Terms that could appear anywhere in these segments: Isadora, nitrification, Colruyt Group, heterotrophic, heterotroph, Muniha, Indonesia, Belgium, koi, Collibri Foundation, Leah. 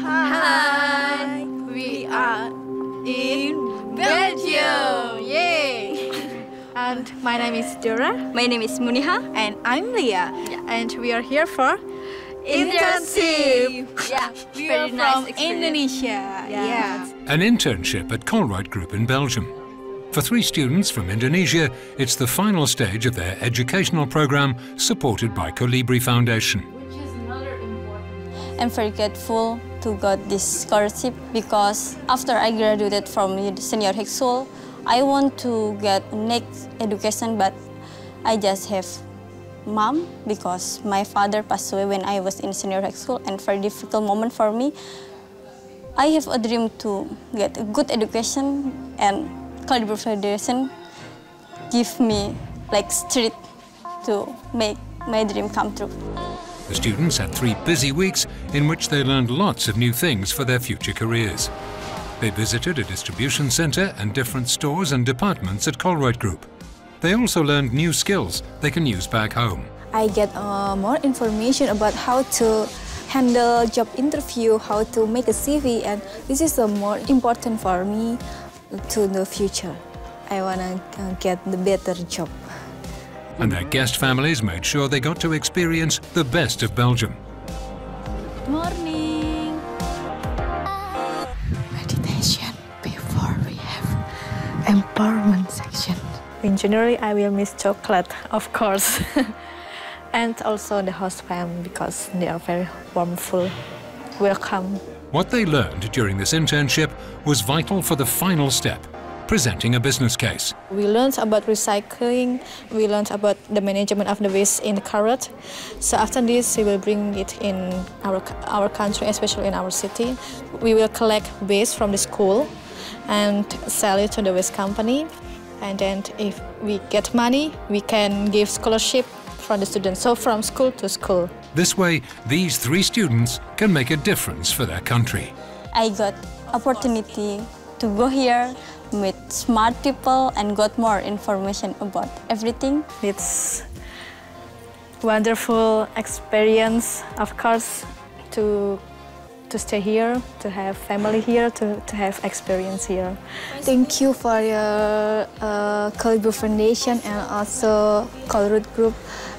Hi! We are in Belgium! Yay! And my name is Isadora. My name is Muniha. And I'm Leah. Yeah. And we are here for internship! Yeah, we are from Indonesia. Yeah. An internship at Colruyt Group in Belgium. For 3 students from Indonesia, it's the final stage of their educational program supported by Collibri Foundation. I'm very grateful to got this scholarship because after I graduated from senior high school, I want to get next education, but I just have mom because my father passed away when I was in senior high school and very difficult moment for me. I have a dream to get a good education and Collibri Foundation give me like street to make my dream come true. The students had 3 busy weeks in which they learned lots of new things for their future careers. They visited a distribution center and different stores and departments at Colruyt Group. They also learned new skills they can use back home. I get more information about how to handle job interview, how to make a CV, and this is more important for me to the future. I want to get the better job. And their guest families made sure they got to experience the best of Belgium. Good morning. Meditation before we have empowerment section. In general, I will miss chocolate, of course. And also the host fam, because they are very warmful. Welcome. What they learned during this internship was vital for the final step, presenting a business case. We learned about recycling, we learned about the management of the waste in the carrot. So after this, we will bring it in our country, especially in our city. We will collect waste from the school and sell it to the waste company. And then if we get money, we can give scholarship from the students, so from school to school. This way, these 3 students can make a difference for their country. I got opportunity to go here, meet smart people and got more information about everything. It's wonderful experience, of course, to stay here, to have family here, to have experience here. Thank you for your Collibri Foundation and also Colruyt Group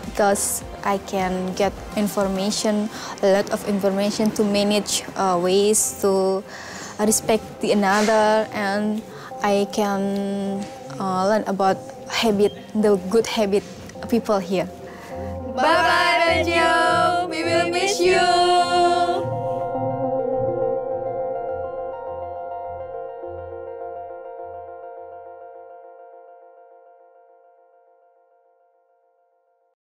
because I can get information, a lot of information to manage waste, to respect the another, and I can learn about habit, the good habit people here. Bye-bye, Belgium!